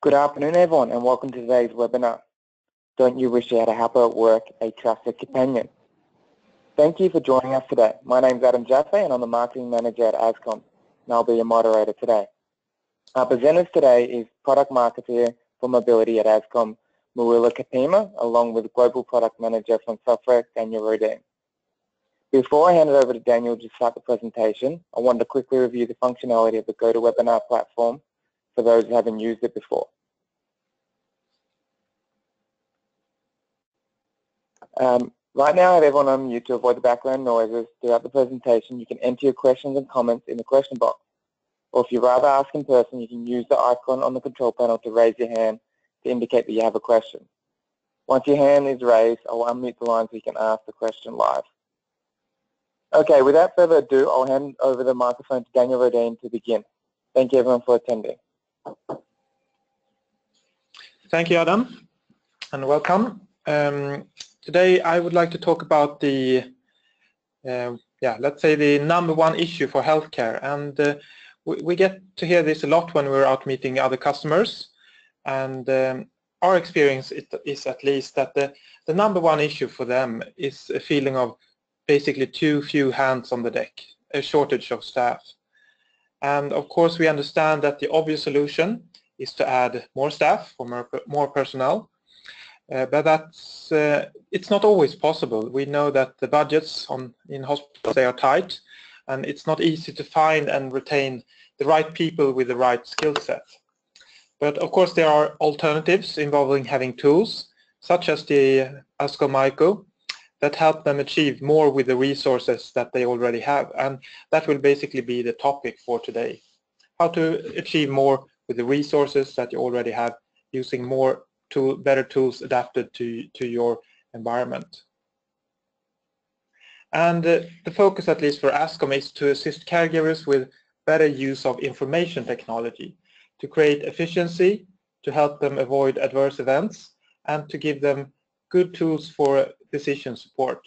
Good afternoon everyone and welcome to today's webinar, Don't You Wish You Had a Helper at Work, a Trusted Companion. Thank you for joining us today. My name is Adam Jaffe and I'm the Marketing Manager at Ascom and I'll be your moderator today. Our presenters today is Product Marketer for Mobility at Ascom, Marilla Kapema, along with Global Product Manager from Software, Daniel Rudin. Before I hand it over to Daniel to start the presentation, I wanted to quickly review the functionality of the GoToWebinar platform for those who haven't used it before. Right now I have everyone on mute to avoid the background noises. Throughout the presentation you can enter your questions and comments in the question box, or if you'd rather ask in person you can use the icon on the control panel to raise your hand to indicate that you have a question. Once your hand is raised I'll unmute the line so you can ask the question live. Okay, without further ado I'll hand over the microphone to Daniel Rudin to begin. Thank you everyone for attending. Thank you Adam and welcome. Today I would like to talk about the let's say the #1 issue for healthcare, and we get to hear this a lot when we're out meeting other customers, and our experience is at least that the #1 issue for them is a feeling of basically too few hands on the deck, a shortage of staff. And of course we understand that the obvious solution is to add more staff or more personnel, but that's it's not always possible. We know that the budgets in hospitals, they are tight, and it's not easy to find and retain the right people with the right skill set. But of course there are alternatives involving having tools such as the Ascom Myco that help them achieve more with the resources that they already have, and that will basically be the topic for today. How to achieve more with the resources that you already have using more better tools adapted to your environment. And the focus, at least for Ascom, is to assist caregivers with better use of information technology to create efficiency, to help them avoid adverse events, and to give them good tools for decision support.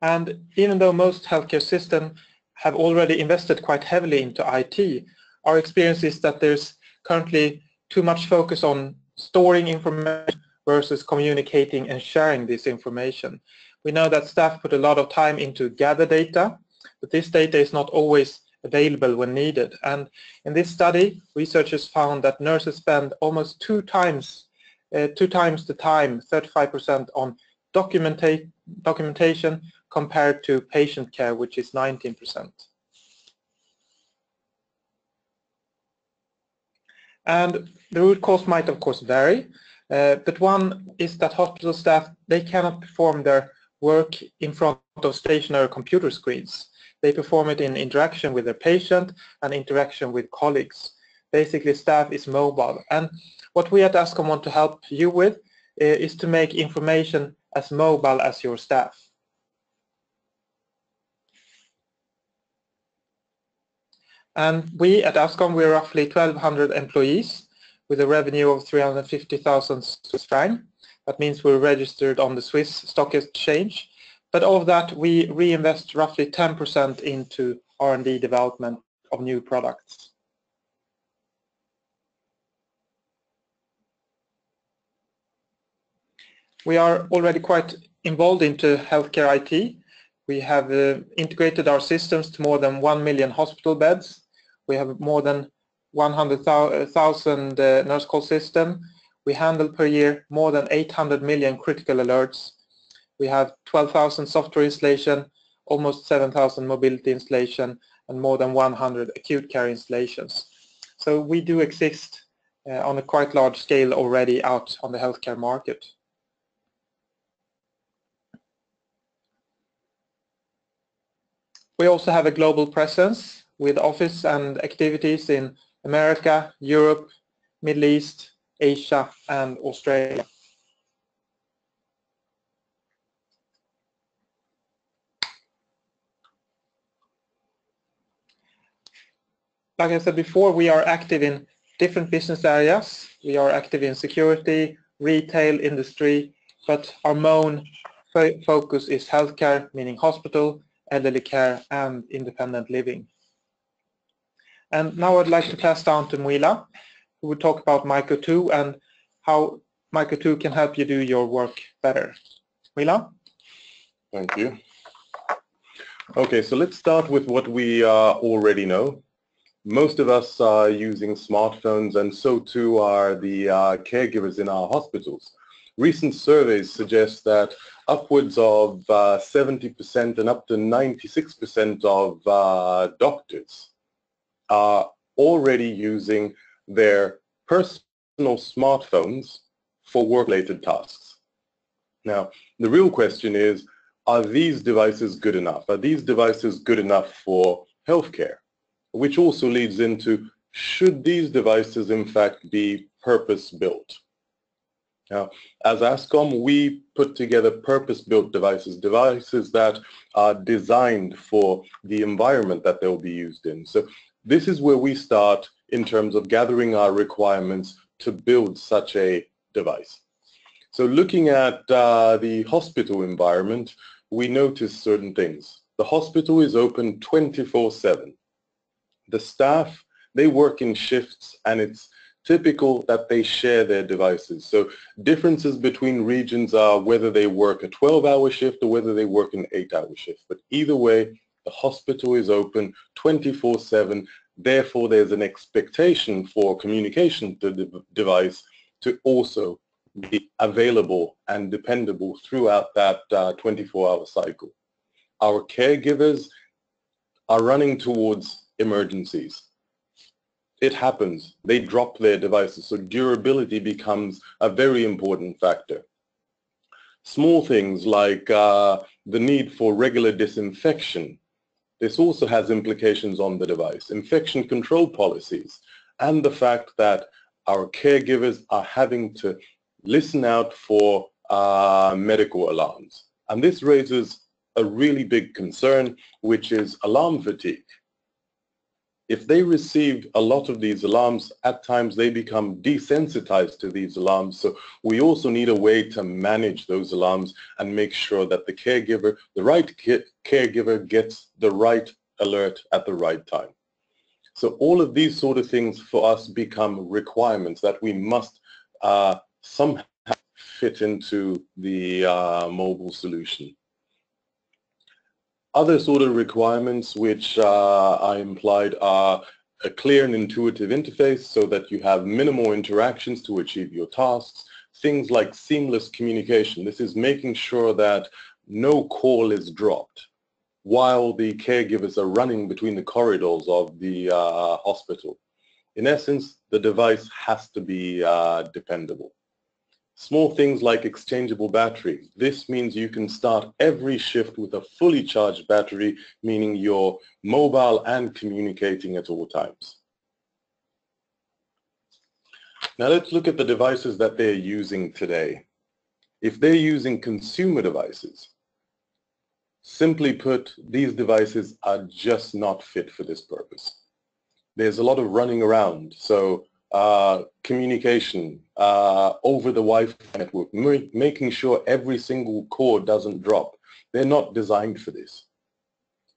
And even though most healthcare systems have already invested quite heavily into IT, our experience is that there's currently too much focus on storing information versus communicating and sharing this information. We know that staff put a lot of time into gather data, but this data is not always available when needed. And in this study, researchers found that nurses spend almost two times the time, 35%, on documentation compared to patient care, which is 19%. And the root cause might of course vary, but one is that hospital staff, they cannot perform their work in front of stationary computer screens. They perform it in interaction with their patient and interaction with colleagues. Basically, staff is mobile. And what we at Ascom want to help you with is to make information as mobile as your staff. And we at Ascom, we're roughly 1,200 employees with a revenue of 350,000 Swiss francs. That means we're registered on the Swiss Stock Exchange. But of that, we reinvest roughly 10% into R&D development of new products. We are already quite involved into healthcare IT. We have integrated our systems to more than 1 million hospital beds. We have more than 100,000 nurse call systems. We handle per year more than 800 million critical alerts. We have 12,000 software installation, almost 7,000 mobility installation, and more than 100 acute care installations. So we do exist on a quite large scale already out on the healthcare market. We also have a global presence with office and activities in America, Europe, Middle East, Asia, and Australia. Like I said before, we are active in different business areas. We are active in security, retail, industry, but our focus is healthcare, meaning hospital, elderly care, and independent living. And now I'd like to pass down to Marilla, who will talk about Myco2 and how Myco2 can help you do your work better. Marilla? Thank you. Okay, so let's start with what we already know. Most of us are using smartphones, and so too are the caregivers in our hospitals. Recent surveys suggest that upwards of 70% and up to 96% of doctors are already using their personal smartphones for work-related tasks. Now, the real question is, are these devices good enough? Are these devices good enough for healthcare? Which also leads into, should these devices in fact be purpose-built? Now, as ASCOM, we put together purpose-built devices, devices that are designed for the environment that they'll be used in. So this is where we start in terms of gathering our requirements to build such a device. So looking at the hospital environment, we notice certain things. The hospital is open 24/7. The staff, they work in shifts, and it's typical that they share their devices. So differences between regions are whether they work a 12-hour shift or whether they work an 8-hour shift. But either way, the hospital is open 24/7. Therefore, there's an expectation for communication to the device to also be available and dependable throughout that 24-hour cycle. Our caregivers are running towards emergencies. It happens. They drop their devices, so durability becomes a very important factor. Small things like the need for regular disinfection. This also has implications on the device. Infection control policies, and the fact that our caregivers are having to listen out for medical alarms. And this raises a really big concern, which is alarm fatigue. If they received a lot of these alarms, at times they become desensitized to these alarms. So we also need a way to manage those alarms and make sure that the caregiver, the right caregiver, gets the right alert at the right time. So all of these sort of things for us become requirements that we must somehow fit into the mobile solution. Other sort of requirements which I implied are a clear and intuitive interface so that you have minimal interactions to achieve your tasks, things like seamless communication. This is making sure that no call is dropped while the caregivers are running between the corridors of the hospital. In essence, the device has to be dependable. Small things like exchangeable batteries. This means you can start every shift with a fully charged battery, meaning you're mobile and communicating at all times. Now let's look at the devices that they're using today. If they're using consumer devices, simply put, these devices are just not fit for this purpose. There's a lot of running around, so communication over the Wi-Fi network, making sure every single cord doesn't drop. They're not designed for this.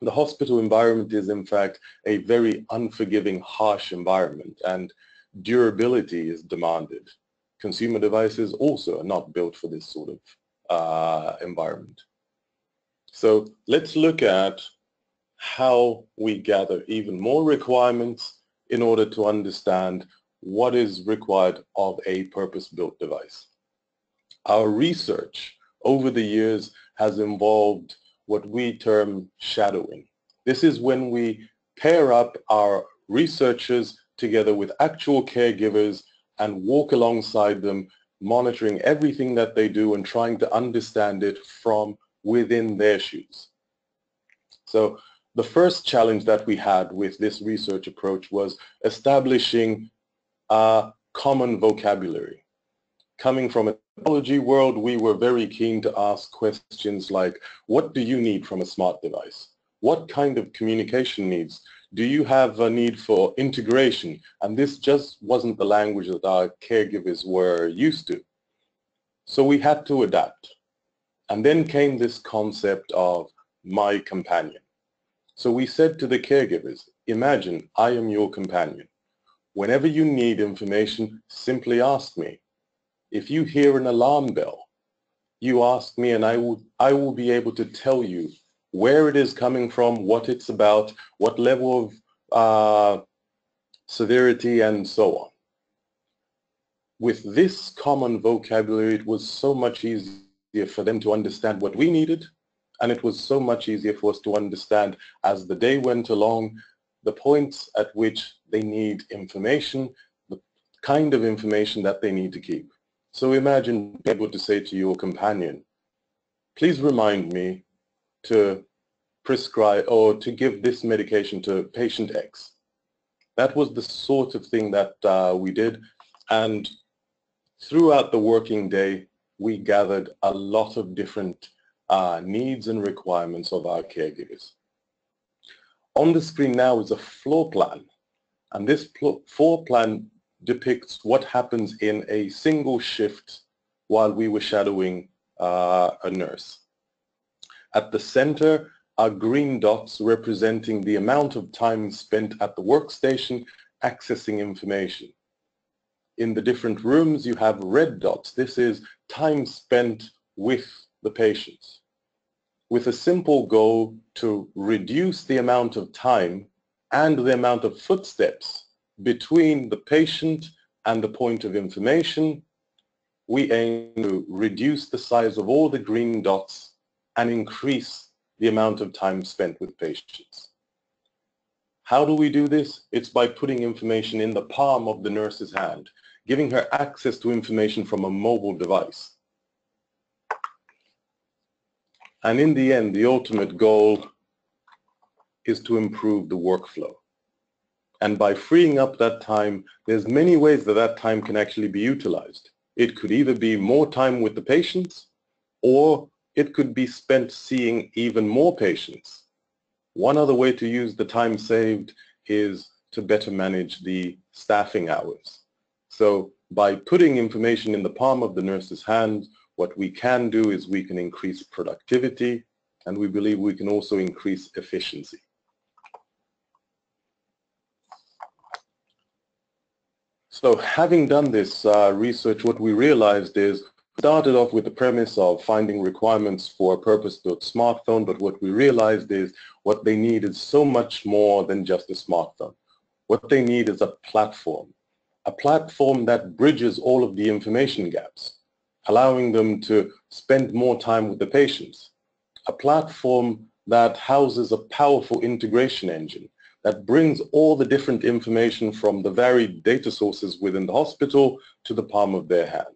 The hospital environment is, in fact, a very unforgiving, harsh environment, and durability is demanded. Consumer devices also are not built for this sort of environment. So let's look at how we gather even more requirements in order to understand what is required of a purpose-built device. Our research over the years has involved what we term shadowing. This is when we pair up our researchers together with actual caregivers and walk alongside them, monitoring everything that they do and trying to understand it from within their shoes. So the first challenge that we had with this research approach was establishing a common vocabulary. Coming from a technology world, we were very keen to ask questions like, what do you need from a smart device? What kind of communication needs? Do you have a need for integration? And this just wasn't the language that our caregivers were used to. So we had to adapt. And then came this concept of my companion. So we said to the caregivers, imagine I am your companion. Whenever you need information, simply ask me. If you hear an alarm bell, you ask me and I will be able to tell you where it is coming from, what it's about, what level of severity, and so on. With this common vocabulary, it was so much easier for them to understand what we needed, and it was so much easier for us to understand, as the day went along, the points at which they need information, the kind of information that they need to keep. So imagine being able to say to your companion, please remind me to prescribe or to give this medication to patient X. That was the sort of thing that we did. And throughout the working day, we gathered a lot of different needs and requirements of our caregivers. On the screen now is a floor plan, and this floor plan depicts what happens in a single shift while we were shadowing a nurse. At the center are green dots representing the amount of time spent at the workstation accessing information. In the different rooms, you have red dots. This is time spent with the patients, with a simple goal to reduce the amount of time and the amount of footsteps between the patient and the point of information. We aim to reduce the size of all the green dots and increase the amount of time spent with patients. How do we do this? It's by putting information in the palm of the nurse's hand, giving her access to information from a mobile device. And in the end, the ultimate goal is to improve the workflow. And by freeing up that time, there's many ways that that time can actually be utilized. It could either be more time with the patients, or it could be spent seeing even more patients. One other way to use the time saved is to better manage the staffing hours. So by putting information in the palm of the nurse's hand, what we can do is we can increase productivity, and we believe we can also increase efficiency. So having done this research, what we realized is we started off with the premise of finding requirements for a purpose-built smartphone, but what we realized is what they need is so much more than just a smartphone. What they need is a platform that bridges all of the information gaps, allowing them to spend more time with the patients, a platform that houses a powerful integration engine that brings all the different information from the varied data sources within the hospital to the palm of their hand,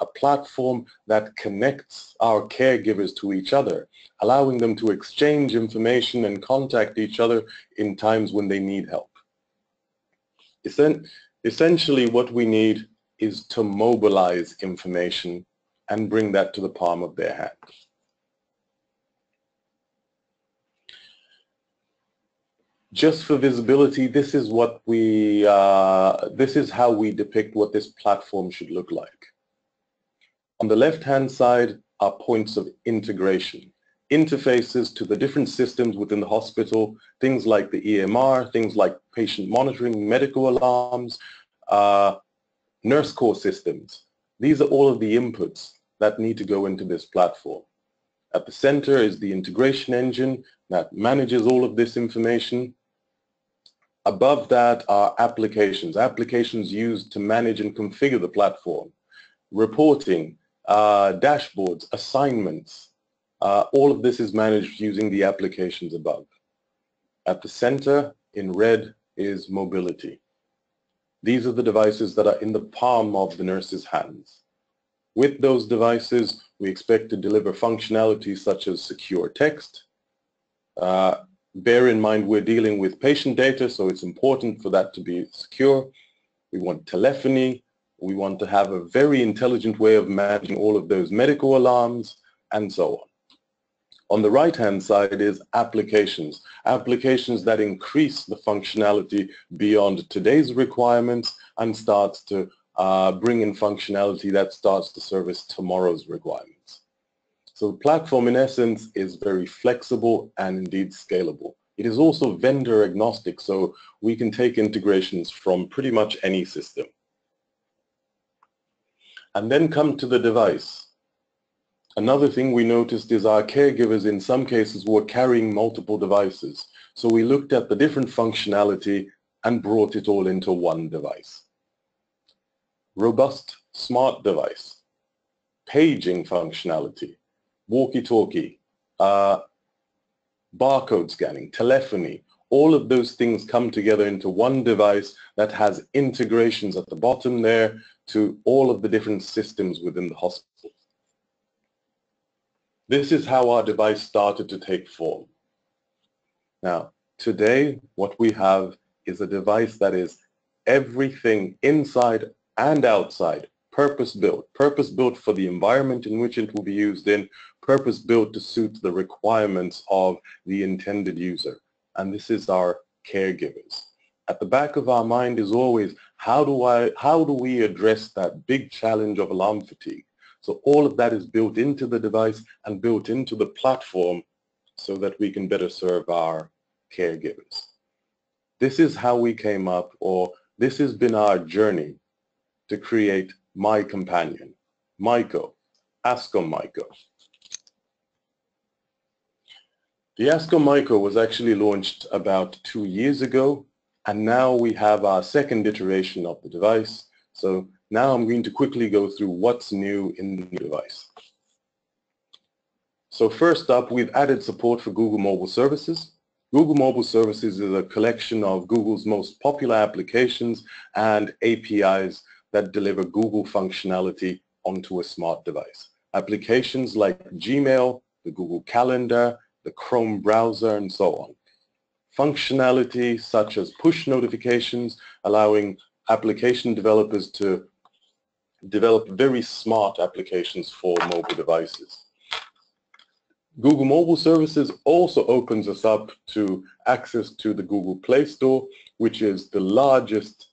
a platform that connects our caregivers to each other, allowing them to exchange information and contact each other in times when they need help. Essentially, what we need is to mobilize information and bring that to the palm of their hand. Just for visibility, this is what we, this is how we depict what this platform should look like. On the left-hand side are points of integration, interfaces to the different systems within the hospital, things like the EMR, things like patient monitoring, medical alarms, nurse core systems. These are all of the inputs that need to go into this platform. At the center is the integration engine that manages all of this information. Above that are applications, applications used to manage and configure the platform, reporting, dashboards, assignments. All of this is managed using the applications above. At the center, in red, is mobility. These are the devices that are in the palm of the nurse's hands. With those devices, we expect to deliver functionality such as secure text. Bear in mind we're dealing with patient data, so it's important for that to be secure. We want telephony. We want to have a very intelligent way of managing all of those medical alarms, and so on. On the right-hand side is applications, applications that increase the functionality beyond today's requirements and starts to bring in functionality that starts to service tomorrow's requirements. So the platform, in essence, is very flexible and indeed scalable. It is also vendor agnostic, so we can take integrations from pretty much any system. And then come to the device. Another thing we noticed is our caregivers in some cases were carrying multiple devices. So we looked at the different functionality and brought it all into one device. Robust smart device, paging functionality, walkie-talkie, barcode scanning, telephony, all of those things come together into one device that has integrations at the bottom there to all of the different systems within the hospital. This is how our device started to take form. Now, today what we have is a device that is everything inside and outside, purpose-built for the environment in which it will be used in, purpose-built to suit the requirements of the intended user. And this is our caregivers. At the back of our mind is always, how do we address that big challenge of alarm fatigue? So all of that is built into the device and built into the platform so that we can better serve our caregivers. This is how we came up, or this has been our journey to create My Companion, Myco, Ascom Myco. The Ascom Myco was actually launched about 2 years ago, and now we have our second iteration of the device. So now I'm going to quickly go through what's new in the new device. So first up, we've added support for Google Mobile Services. Google Mobile Services is a collection of Google's most popular applications and APIs that deliver Google functionality onto a smart device. Applications like Gmail, the Google Calendar, the Chrome browser, and so on. Functionality such as push notifications, allowing application developers to develop very smart applications for mobile devices. Google Mobile Services also opens us up to access to the Google Play Store, which is the largest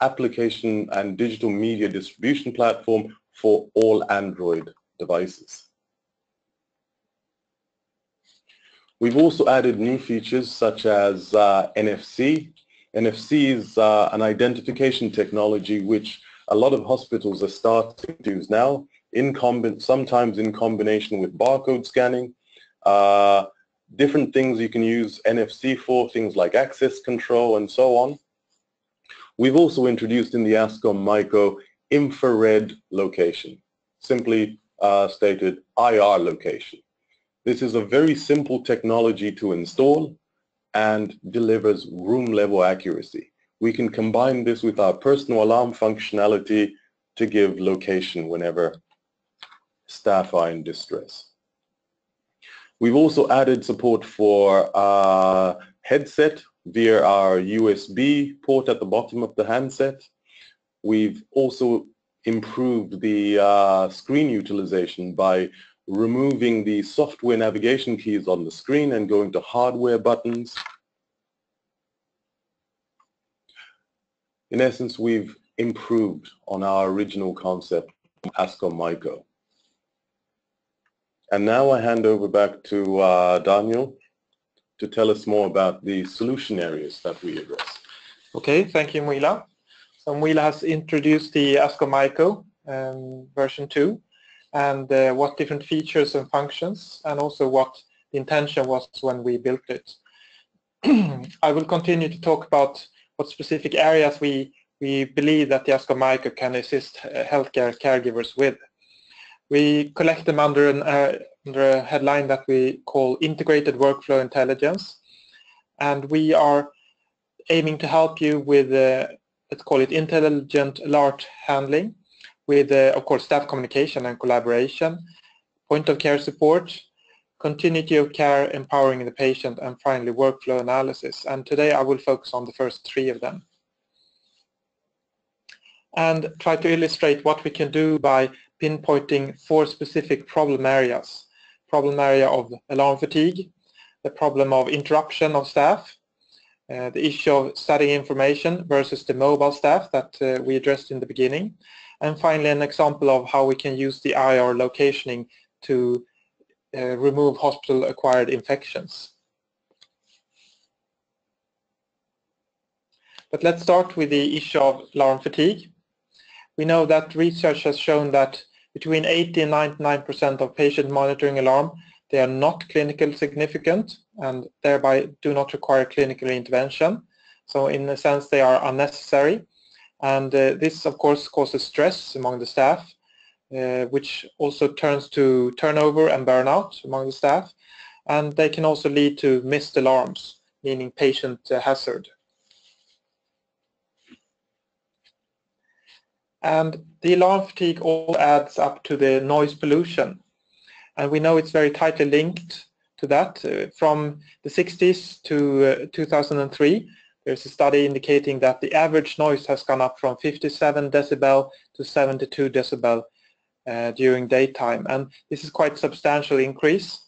application and digital media distribution platform for all Android devices. We've also added new features such as NFC. NFC is an identification technology which a lot of hospitals are starting to use now, sometimes in combination with barcode scanning. Different things you can use NFC for, things like access control and so on. We've also introduced in the Ascom Myco infrared location, simply stated IR location. This is a very simple technology to install and delivers room-level accuracy. We can combine this with our personal alarm functionality to give location whenever staff are in distress. We've also added support for headset via our USB port at the bottom of the handset. We've also improved the screen utilization by removing the software navigation keys on the screen and going to hardware buttons. In essence, we've improved on our original concept, Ascom Myco. And now I hand over back to Daniel to tell us more about the solution areas that we address. Okay, thank you, Marilla. So Marilla has introduced the Ascom Myco version 2 and what different features and functions, and also what the intention was when we built it. I will continue to talk about what specific areas we believe that the Ascom Myco can assist healthcare caregivers with. We collect them under a headline that we call Integrated Workflow Intelligence, and we are aiming to help you with, let's call it intelligent alert handling, with, of course, staff communication and collaboration, point-of-care support, continuity of care, empowering the patient, and finally workflow analysis. And today I will focus on the first three of them and try to illustrate what we can do by pinpointing four specific problem areas. Problem area of alarm fatigue, the problem of interruption of staff, the issue of static information versus the mobile staff that we addressed in the beginning, And finally, an example of how we can use the IR locationing to remove hospital-acquired infections. But let's start with the issue of alarm fatigue. We know that research has shown that between 80 and 99% of patient monitoring alarm, they are not clinically significant and thereby do not require clinical intervention. So in a sense, they are unnecessary. And this, of course, causes stress among the staff, which also turns to turnover and burnout among the staff. And they can also lead to missed alarms, meaning patient hazard. And the alarm fatigue all adds up to the noise pollution. And we know it's very tightly linked to that. From the 60s to 2003, there's a study indicating that the average noise has gone up from 57 decibel to 72 decibel during daytime. And this is quite a substantial increase.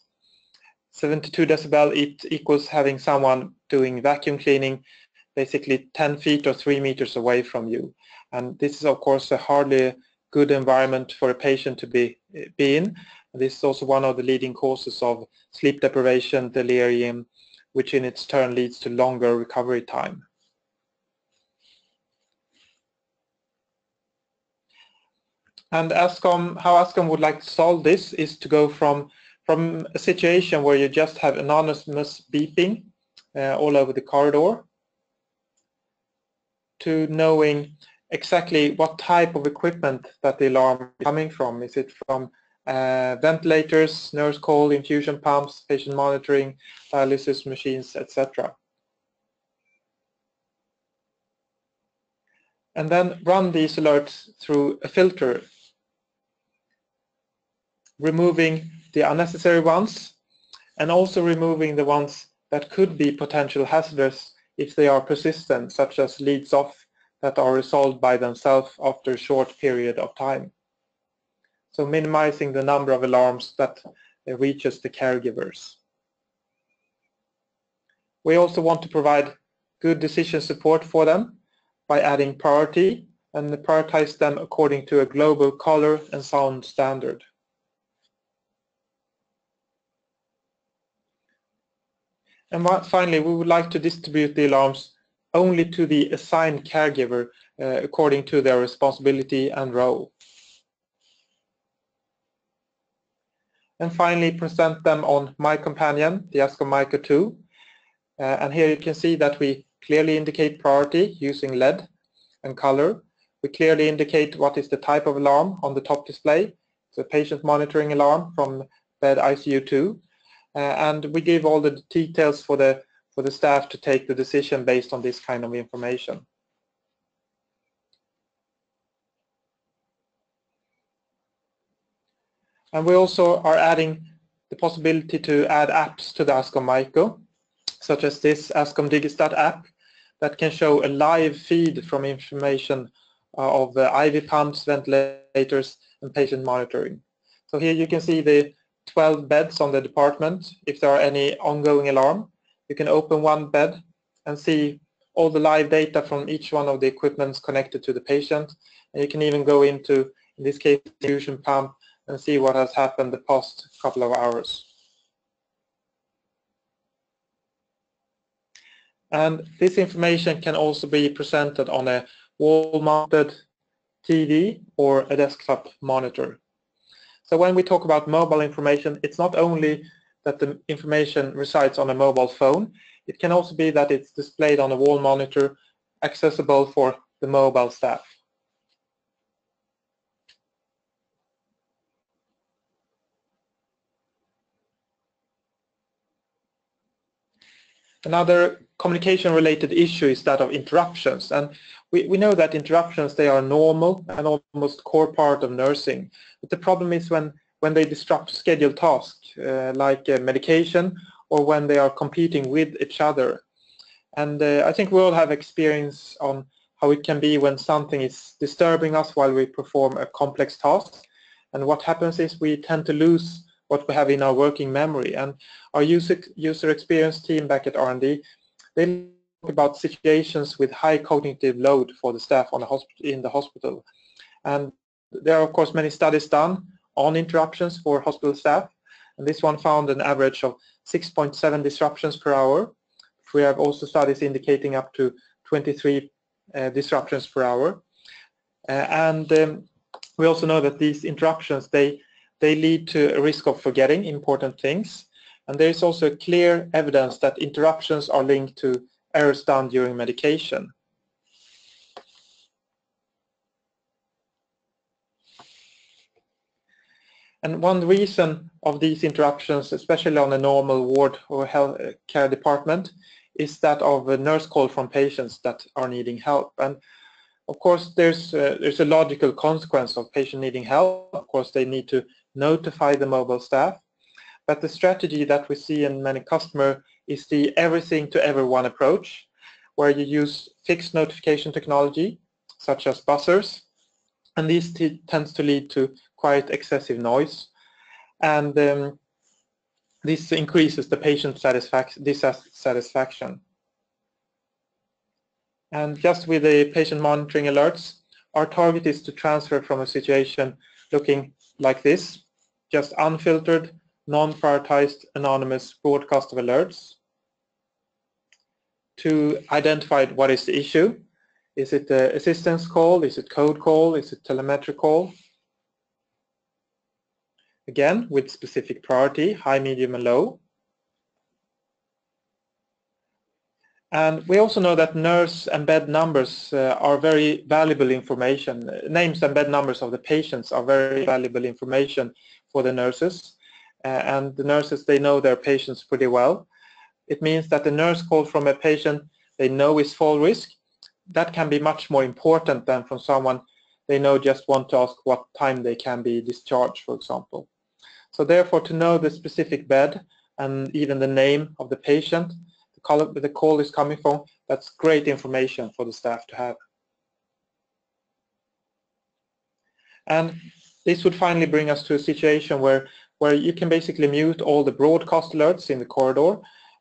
72 decibel equals having someone doing vacuum cleaning basically 10 feet or 3 meters away from you. And this is, of course, a hardly good environment for a patient to be in. This is also one of the leading causes of sleep deprivation, delirium, which in its turn leads to longer recovery time. And how ASCOM would like to solve this is to go from a situation where you just have anonymous beeping all over the corridor to knowing exactly what type of equipment that the alarm is coming from. Is it from ventilators, nurse call, infusion pumps, patient monitoring, dialysis machines, etc. And then run these alerts through a filter, removing the unnecessary ones and also removing the ones that could be potential hazardous if they are persistent, such as leads off that are resolved by themselves after a short period of time. So minimizing the number of alarms that reaches the caregivers. We also want to provide good decision support for them by adding priority and prioritize them according to a global color and sound standard. And finally, we would like to distribute the alarms only to the assigned caregiver according to their responsibility and role. And finally, present them on My Companion, the Ascom Myco2. And here you can see that we clearly indicate priority using LED and color. We clearly indicate what is the type of alarm on the top display. It's a patient monitoring alarm from bed ICU2. And we give all the details for the staff to take the decision based on this kind of information. And we also are adding the possibility to add apps to the Ascom Myco, such as this Ascom Digistat app that can show a live feed from information of the IV pumps, ventilators, and patient monitoring. So here you can see the 12 beds on the department. If there are any ongoing alarm, you can open one bed and see all the live data from each one of the equipments connected to the patient. And you can even go into, in this case, the infusion pump, and see what has happened the past couple of hours. And this information can also be presented on a wall-mounted TV or a desktop monitor. So when we talk about mobile information, it's not only that the information resides on a mobile phone, it can also be that it's displayed on a wall monitor, accessible for the mobile staff. Another communication-related issue is that of interruptions, and we know that interruptions, they are normal and almost core part of nursing. But the problem is when they disrupt scheduled tasks, like medication, or when they are competing with each other. And I think we all have experience on how it can be when something is disturbing us while we perform a complex task. And what happens is we tend to lose what we have in our working memory. And our user experience team back at R&D, they talk about situations with high cognitive load for the staff in the hospital. And There are, of course, many studies done on interruptions for hospital staff, and this one found an average of 6.7 disruptions per hour. We have also studies indicating up to 23 disruptions per hour. We also know that these interruptions, they lead to a risk of forgetting important things. And there is also clear evidence that interruptions are linked to errors done during medication. And one reason of these interruptions, especially on a normal ward or health care department, is that of a nurse call from patients that are needing help. And of course, there's a logical consequence of patient needing help. Of course, they need to notify the mobile staff. But the strategy that we see in many customers is the everything to everyone approach, where you use fixed notification technology, such as buzzers, and this tends to lead to quite excessive noise, and this increases the patient dissatisfaction. And just with the patient monitoring alerts, our target is to transfer from a situation looking like this, just unfiltered, non-prioritized, anonymous broadcast of alerts, to identify what is the issue. Is it the assistance call? Is it code call? Is it telemetry call? Again, with specific priority, high, medium, and low. And we also know that nurse and bed numbers are very valuable information. Names and bed numbers of the patients are very valuable information for the nurses. And the nurses, they know their patients pretty well. It means that the nurse call from a patient they know is fall risk. That can be much more important than from someone they know just want to ask what time they can be discharged, for example. So therefore, to know the specific bed and even the name of the patient, the column the call is coming from, that's great information for the staff to have. And this would finally bring us to a situation where you can basically mute all the broadcast alerts in the corridor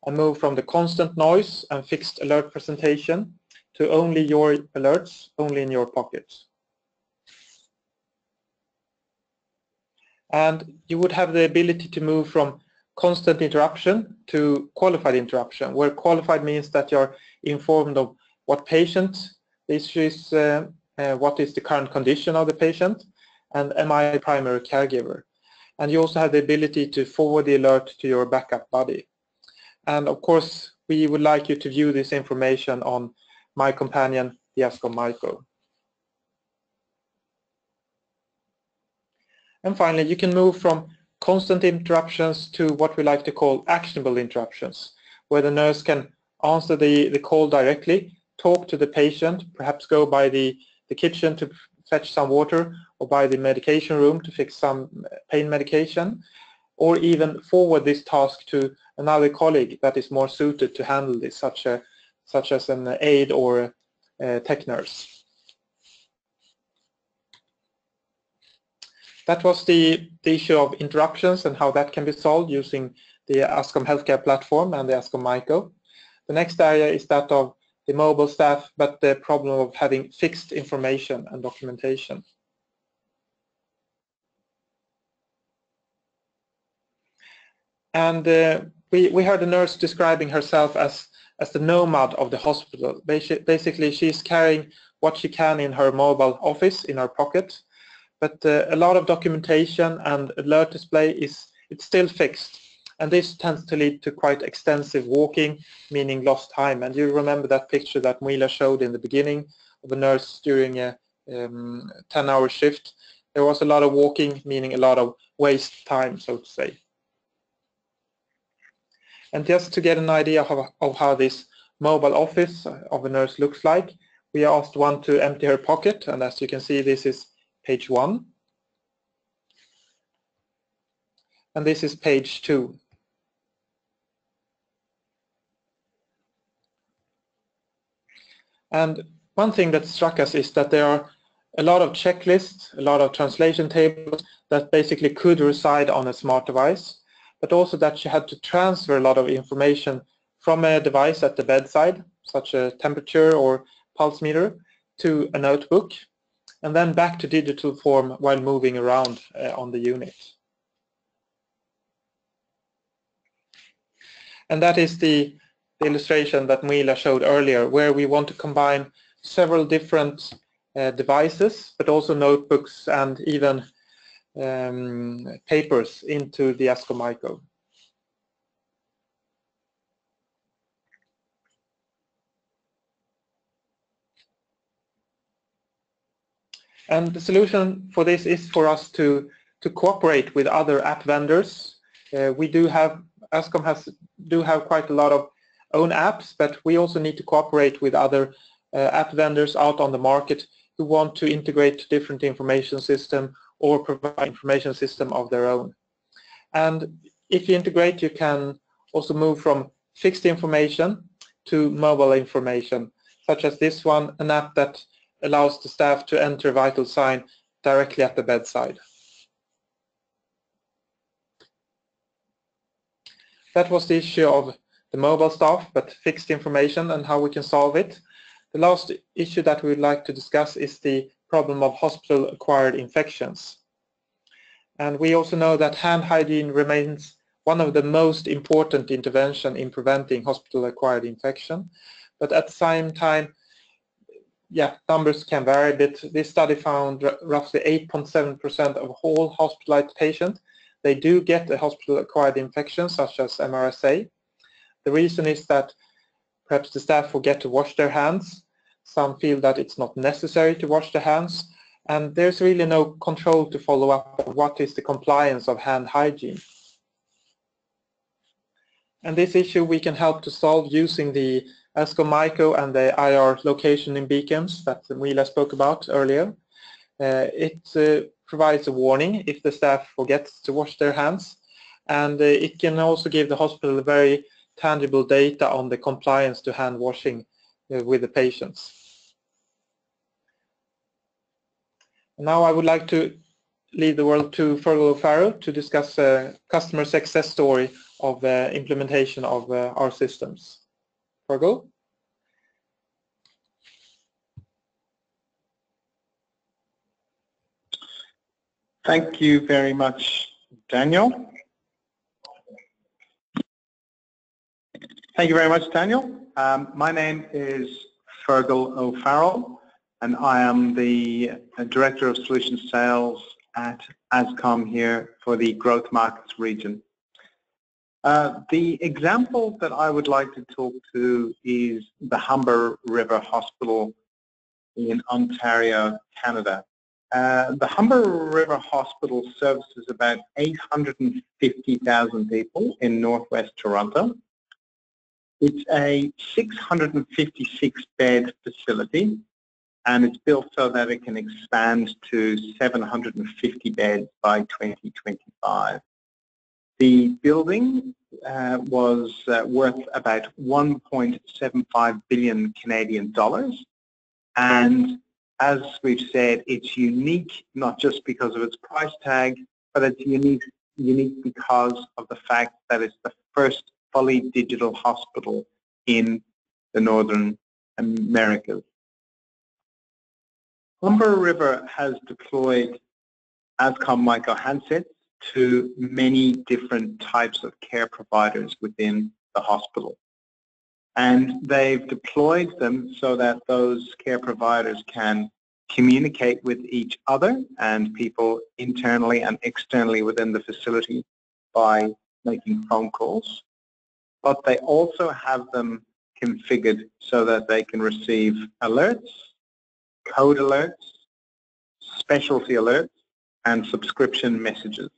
and move from the constant noise and fixed alert presentation to only your alerts, only in your pockets. And you would have the ability to move from constant interruption to qualified interruption, where qualified means that you're informed of what patient the issue is, what is the current condition of the patient, and am I a primary caregiver. And you also have the ability to forward the alert to your backup body. And of course, we would like you to view this information on my companion, the Ascom Myco. And finally, you can move from constant interruptions to what we like to call actionable interruptions, where the nurse can answer the call directly, talk to the patient, perhaps go by the kitchen to fetch some water, or by the medication room to fix some pain medication, or even forward this task to another colleague that is more suited to handle this, such as an aide or a tech nurse. That was the issue of interruptions and how that can be solved using the Ascom Healthcare Platform and the Ascom Myco. The next area is that of the mobile staff, but the problem of having fixed information and documentation. And we heard a nurse describing herself as the nomad of the hospital. Basically, she's carrying what she can in her mobile office, in her pocket. But a lot of documentation and alert display it's still fixed. And this tends to lead to quite extensive walking, meaning lost time. And you remember that picture that Marilla showed in the beginning of a nurse during a 10-hour shift. There was a lot of walking, meaning a lot of waste time, so to say. And just to get an idea of how this mobile office of a nurse looks like, we asked one to empty her pocket, and as you can see, this is page 1. And this is page 2. And one thing that struck us is that there are a lot of checklists, a lot of translation tables that basically could reside on a smart device, but also that she had to transfer a lot of information from a device at the bedside, such as temperature or pulse meter, to a notebook. and then back to digital form while moving around on the unit. And that is the illustration that Mila showed earlier, where we want to combine several different devices, but also notebooks and even papers into the Ascom Myco. And the solution for this is for us to cooperate with other app vendors. We do have, Ascom do have quite a lot of own apps, but we also need to cooperate with other app vendors out on the market who want to integrate different information system or provide information system of their own. And if you integrate, you can also move from fixed information to mobile information, such as this one, an app that allows the staff to enter vital sign directly at the bedside. That was the issue of the mobile staff, but fixed information and how we can solve it. The last issue that we would like to discuss is the problem of hospital-acquired infections. And we also know that hand hygiene remains one of the most important intervention in preventing hospital-acquired infection. But at the same time, yeah, numbers can vary a bit. This study found roughly 8.7% of all hospitalized patients, they do get a hospital-acquired infection such as MRSA. The reason is that perhaps the staff forget to wash their hands. Some feel that it's not necessary to wash their hands, and there's really no control to follow up on what is the compliance of hand hygiene. And this issue we can help to solve using the Ascom Myco and the IR location in beacons that Mila spoke about earlier. It provides a warning if the staff forgets to wash their hands, and it can also give the hospital very tangible data on the compliance to hand washing with the patients. Now I would like to leave the world to Fergal O'Farrell to discuss a customer success story of the implementation of our systems. Fergal? Thank you very much, Daniel. Thank you very much, Daniel. My name is Fergal O'Farrell, and I am the Director of Solution Sales at Ascom here for the Growth Markets region. The example that I would like to talk to is the Humber River Hospital in Ontario, Canada. The Humber River Hospital services about 850,000 people in northwest Toronto. It's a 656-bed facility, and it's built so that it can expand to 750 beds by 2025. The building was worth about 1.75 billion Canadian dollars, and as we've said, it's unique not just because of its price tag, but it's unique because of the fact that it's the first fully digital hospital in the Northern Americas. Humber River has deployed Ascom Myco handsets to many different types of care providers within the hospital. And they've deployed them so that those care providers can communicate with each other and people internally and externally within the facility by making phone calls. But they also have them configured so that they can receive alerts, code alerts, specialty alerts, and subscription messages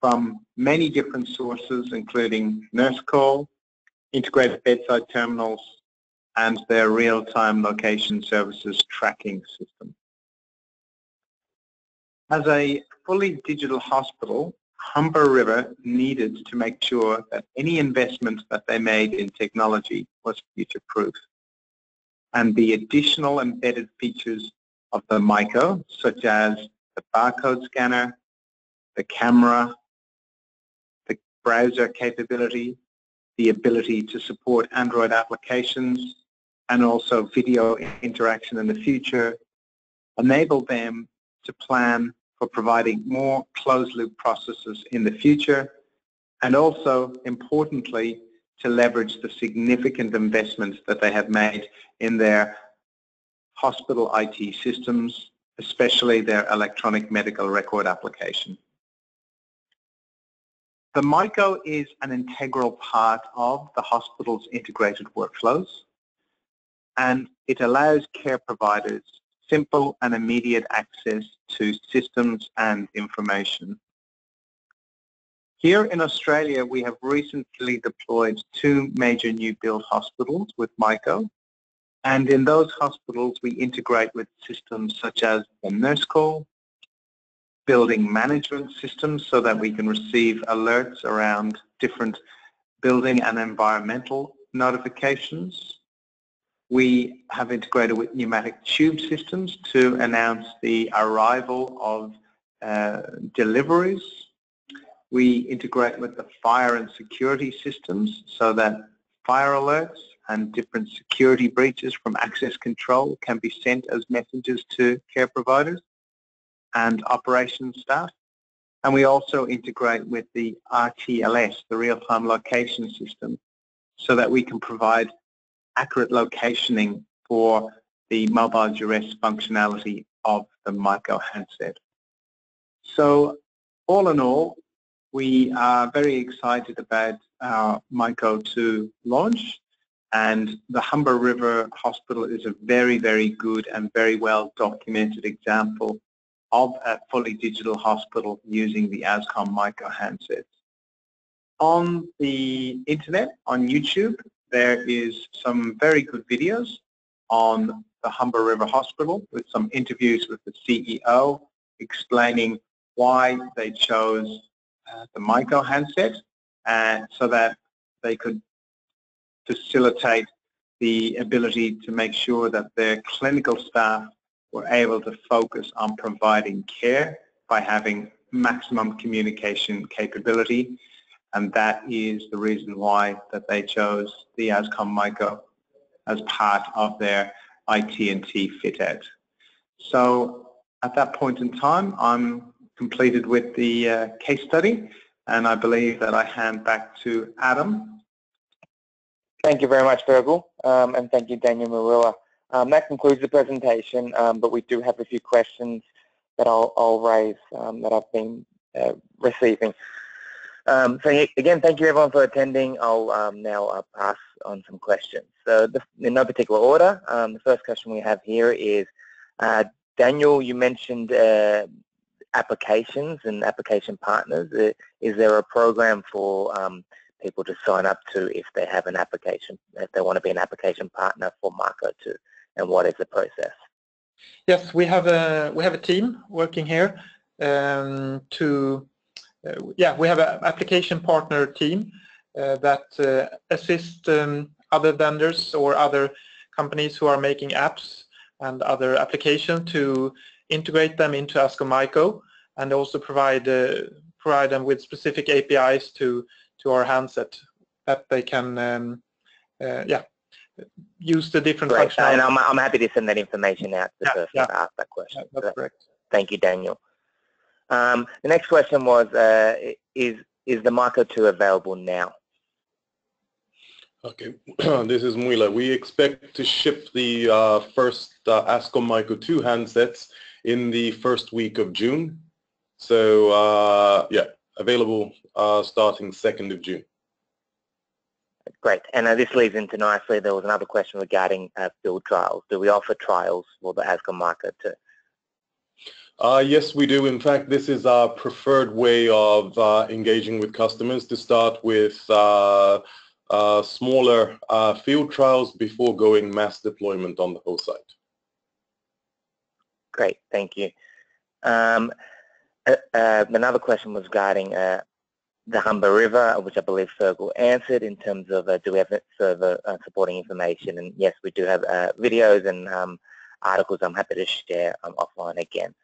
from many different sources, including nurse call, integrated bedside terminals, and their real-time location services tracking system. As a fully digital hospital, Humber River needed to make sure that any investment that they made in technology was future-proof. And the additional embedded features of the Myco, such as the barcode scanner, the camera, the browser capability, the ability to support Android applications, and also video interaction in the future, enable them to plan for providing more closed-loop processes in the future, and also, importantly, to leverage the significant investments that they have made in their hospital IT systems, especially their electronic medical record application. The Myco is an integral part of the hospital's integrated workflows, and it allows care providers simple and immediate access to systems and information. Here in Australia, we have recently deployed 2 major new build hospitals with Myco, and in those hospitals we integrate with systems such as the nurse call, building management systems so that we can receive alerts around different building and environmental notifications. We have integrated with pneumatic tube systems to announce the arrival of deliveries. We integrate with the fire and security systems so that fire alerts and different security breaches from access control can be sent as messages to care providers and operations staff. And we also integrate with the RTLS, the real-time location system, so that we can provide accurate locationing for the mobile duress functionality of the Myco handset. So all in all, we are very excited about our Myco2 launch, and the Humber River Hospital is a very, very good and very well documented example of a fully digital hospital using the Ascom Myco handsets. On the internet, on YouTube, there is some very good videos on the Humber River Hospital with some interviews with the CEO explaining why they chose the Myco handset, so that they could facilitate the ability to make sure that their clinical staff were able to focus on providing care by having maximum communication capability, and that is the reason why that they chose the Ascom Myco as part of their IT&T fit-out. So at that point in time, I'm completed with the case study, and I believe that I hand back to Adam. Thank you very much, Fergal, and thank you, Daniel, Marilla. That concludes the presentation, but we do have a few questions that I'll raise that I've been receiving. So again, thank you everyone for attending. I'll now pass on some questions. So in no particular order, the first question we have here is, Daniel, you mentioned applications and application partners. Is there a program for people to sign up to if they have an application, if they want to be an application partner for Myco2, and what is the process? Yes, we have a team working here we have an application partner team that assists other vendors or other companies who are making apps and other applications to integrate them into Ascom Myco, and also provide them with specific APIs to our handset that they can use the different functionality. And I'm happy to send that information out to the person that asked that question. Yeah, that's correct. Thank you, Daniel. The next question was, is the Myco2 available now? Okay, this is Marilla. We expect to ship the first Ascom Myco2 handsets in the first week of June. So, available starting 2nd of June. Great, and this leads into nicely. There was another question regarding field trials. Do we offer trials for the Ascom Myco2? Yes, we do. In fact, this is our preferred way of engaging with customers, to start with smaller field trials before going mass deployment on the whole site. Great, thank you. Another question was regarding the Humber River, which I believe Fergal answered in terms of do we have server supporting information, and yes, we do have videos and articles I'm happy to share offline again.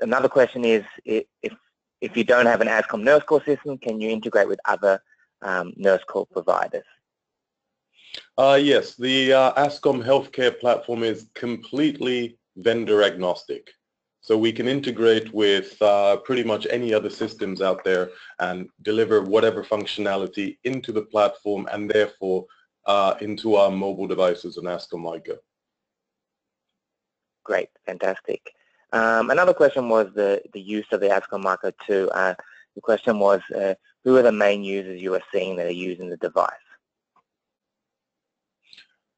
Another question is, if you don't have an Ascom nurse call system, can you integrate with other nurse call providers? Yes, the Ascom healthcare platform is completely vendor agnostic. So we can integrate with pretty much any other systems out there and deliver whatever functionality into the platform and therefore into our mobile devices on Ascom Myco. Great, fantastic. Another question was the use of the Ascom Myco2. The question was, who are the main users you are seeing that are using the device?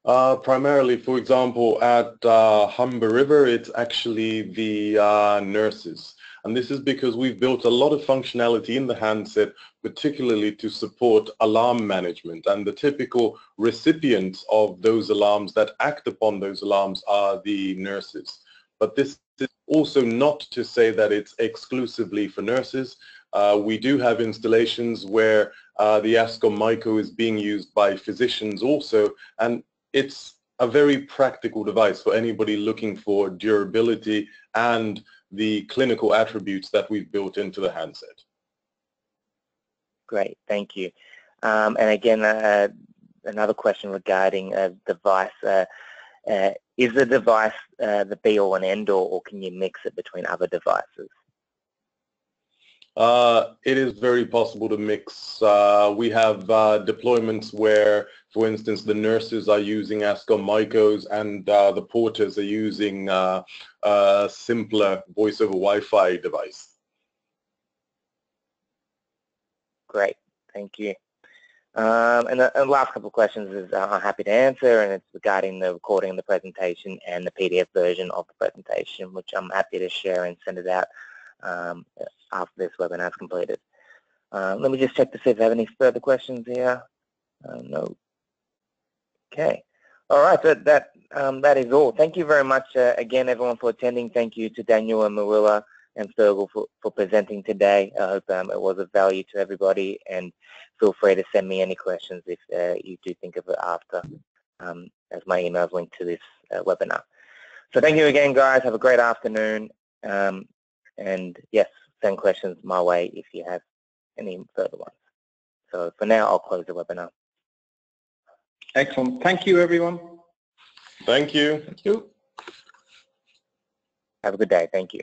Primarily, for example, at Humber River, it's actually the nurses. And this is because we've built a lot of functionality in the handset, particularly to support alarm management. And the typical recipients of those alarms that act upon those alarms are the nurses. But this is also not to say that it's exclusively for nurses. We do have installations where the Ascom Myco is being used by physicians also, and it's a very practical device for anybody looking for durability and the clinical attributes that we've built into the handset. Great, thank you. And again, another question regarding a device. Is the device the be-all and end-all, or can you mix it between other devices? It is very possible to mix. We have deployments where, for instance, the nurses are using Ascom Mycos and the porters are using a simpler voice over Wi-Fi device. Great, thank you. And the last couple of questions is I'm happy to answer, and it's regarding the recording of the presentation and the PDF version of the presentation, which I'm happy to share and send it out after this webinar is completed. Let me just check to see if I have any further questions here. No. Okay. All right. So that is all. Thank you very much again, everyone, for attending. Thank you to Daniel and Marilla and Fergal for presenting today. I hope it was of value to everybody. And feel free to send me any questions if you do think of it after, as my email is linked to this webinar. So thank you again, guys. Have a great afternoon. And yes, send questions my way if you have any further ones. So for now, I'll close the webinar. Excellent. Thank you, everyone. Thank you. Thank you. Have a good day. Thank you.